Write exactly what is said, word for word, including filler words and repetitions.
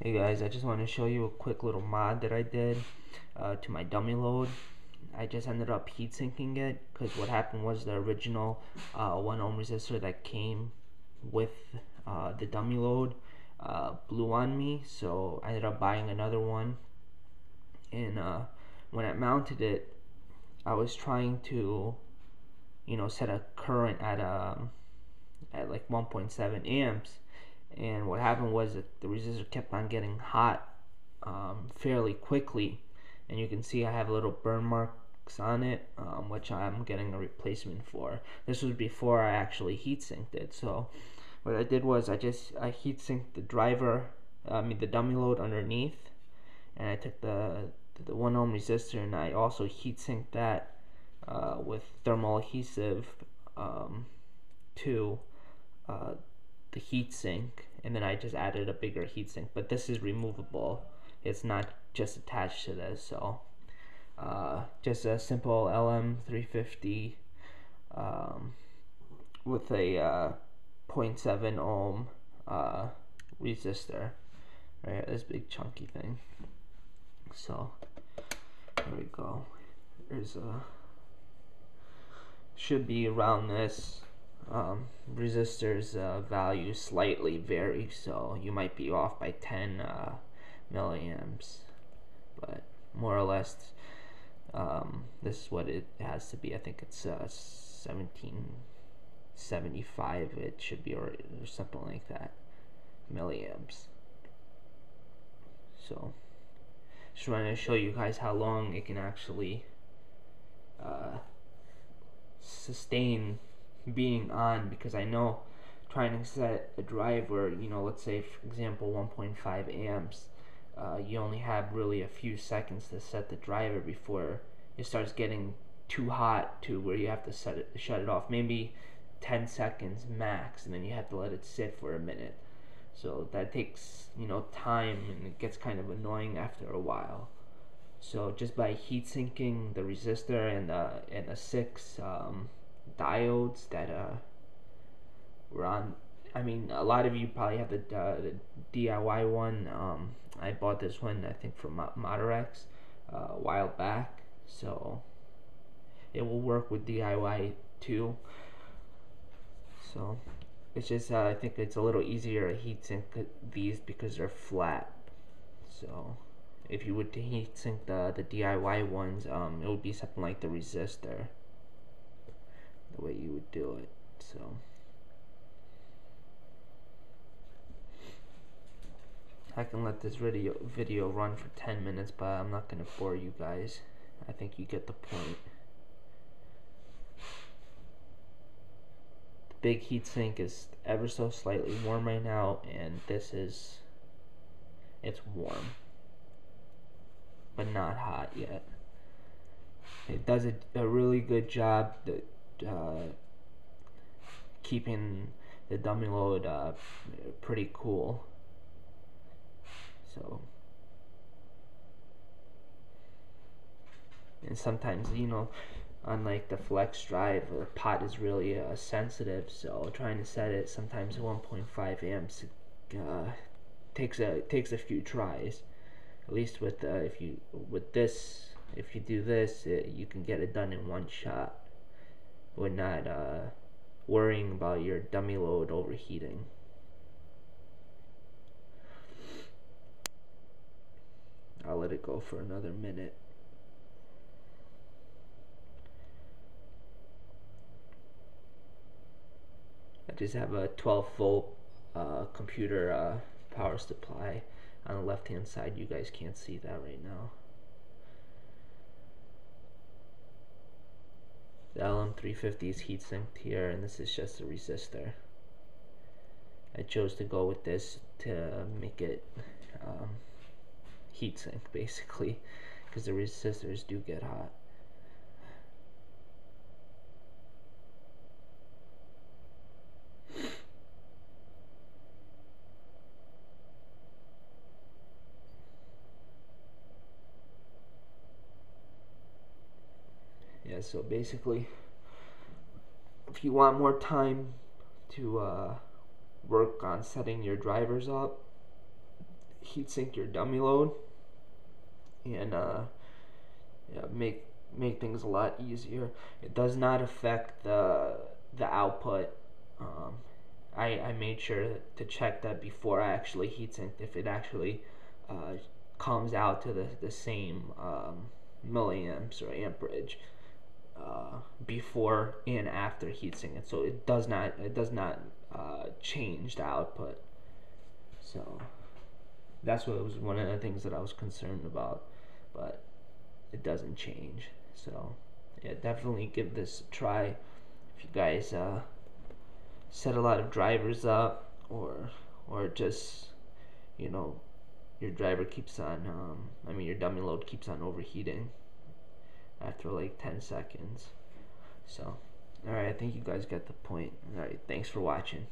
Hey guys, I just want to show you a quick little mod that I did uh, to my dummy load. I just ended up heat sinking it because what happened was the original uh, one ohm resistor that came with uh, the dummy load uh, blew on me, so I ended up buying another one. And uh, when I mounted it, I was trying to, you know, set a current at a at like one point seven amps. And what happened was that the resistor kept on getting hot um, fairly quickly, and you can see I have little burn marks on it, um, which I'm getting a replacement for. This was before I actually heat synced it. So what I did was I just I heat synced the driver, I mean the dummy load underneath, and I took the the one ohm resistor and I also heat synced that uh, with thermal adhesive um, to uh, the heat sink, and then I just added a bigger heat sink, but this is removable. It's not just attached to this. So uh, just a simple L M three fifty um, with a uh, zero point seven ohm uh, resistor, right? This big chunky thing. So there we go. There's a should be around this um resistor's uh, value slightly vary, so you might be off by ten uh, milliamps, but more or less um, this is what it has to be. I think it's uh, seventeen seventy-five it should be, or, or something like that, milliamps. So just wanted to show you guys how long it can actually uh, sustain being on, because I know trying to set a driver, you know, let's say for example one point five amps, uh, you only have really a few seconds to set the driver before it starts getting too hot to where you have to set it, shut it off. Maybe ten seconds max, and then you have to let it sit for a minute. So that takes, you know, time, and it gets kind of annoying after a while. So just by heat sinking the resistor and the and the six um, diodes that uh, were on, I mean, a lot of you probably have the, uh, the D I Y one. Um, I bought this one, I think, from Moderex uh, a while back, so it will work with D I Y too. So it's just uh, I think it's a little easier to heat sink these because they're flat. So if you would heat sink the, the D I Y ones, um, it would be something like the resistor, the way you would do it. So I can let this video video run for ten minutes, but I'm not gonna bore you guys. I think you get the point. The big heat sink is ever so slightly warm right now, and this is, it's warm but not hot yet. It does a, a really good job that Uh, keeping the dummy load uh, pretty cool. So, and sometimes, you know, unlike the flex drive, the pot is really uh, sensitive, so trying to set it sometimes one point five amps uh, takes a takes a few tries. At least with uh, if you with this if you do this it, you can get it done in one shot. We're not uh, worrying about your dummy load overheating. I'll let it go for another minute. I just have a twelve volt uh, computer uh, power supply on the left hand side. You guys can't see that right now. The L M three fifty is heat synced here, and this is just a resistor. I chose to go with this to make it um, heat sink basically, because the resistors do get hot. So basically, if you want more time to uh, work on setting your drivers up, heatsink your dummy load, and uh, yeah, make make things a lot easier. It does not affect the the output. Um, I I made sure to check that before I actually heatsinked if it actually uh, comes out to the the same um, milliamps or amperage uh, before and after heatsinking. So it does not it does not uh, change the output. So that's what it was, one of the things that I was concerned about, but it doesn't change. So yeah, definitely give this a try if you guys uh, set a lot of drivers up, or or just, you know, your driver keeps on um, I mean your dummy load keeps on overheating after like ten seconds. So alright, I think you guys get the point. Alright, thanks for watching.